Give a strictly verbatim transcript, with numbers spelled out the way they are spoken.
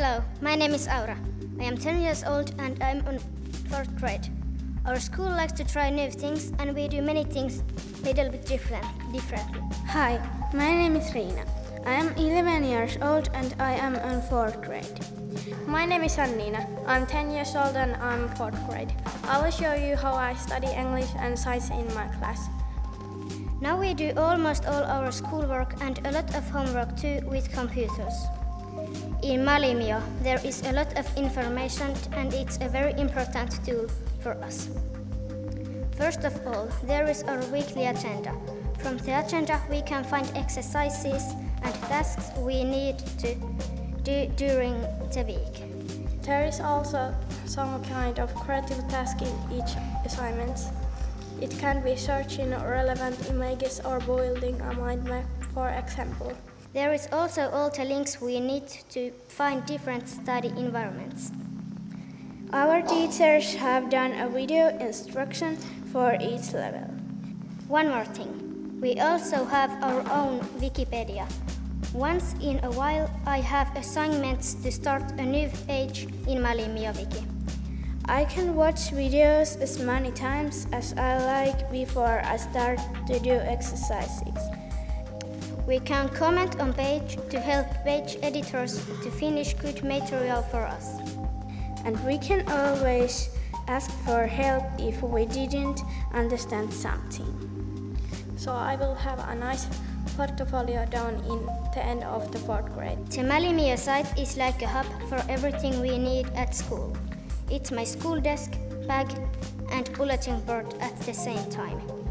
Hello, my name is Aura. I am ten years old and I'm on fourth grade. Our school likes to try new things and we do many things a little bit different, differently. Hi, my name is Reina. I am eleven years old and I am on fourth grade. My name is Annina. I'm ten years old and I'm fourth grade. I will show you how I study English and science in my class. Now we do almost all our schoolwork and a lot of homework too with computers. In Malimio, there is a lot of information and it's a very important tool for us. First of all, there is our weekly agenda. From the agenda we can find exercises and tasks we need to do during the week. There is also some kind of creative task in each assignment. It can be searching relevant images or building a mind map, for example. There is also all the links we need to find different study environments. Our teachers have done a video instruction for each level. One more thing, we also have our own Wikipedia. Once in a while I have assignments to start a new page in Mallimo Wiki. I can watch videos as many times as I like before I start to do exercises. We can comment on page to help page editors to finish good material for us. And we can always ask for help if we didn't understand something. So I will have a nice portfolio down in the end of the fourth grade. The Malimia site is like a hub for everything we need at school. It's my school desk, bag and bulletin board at the same time.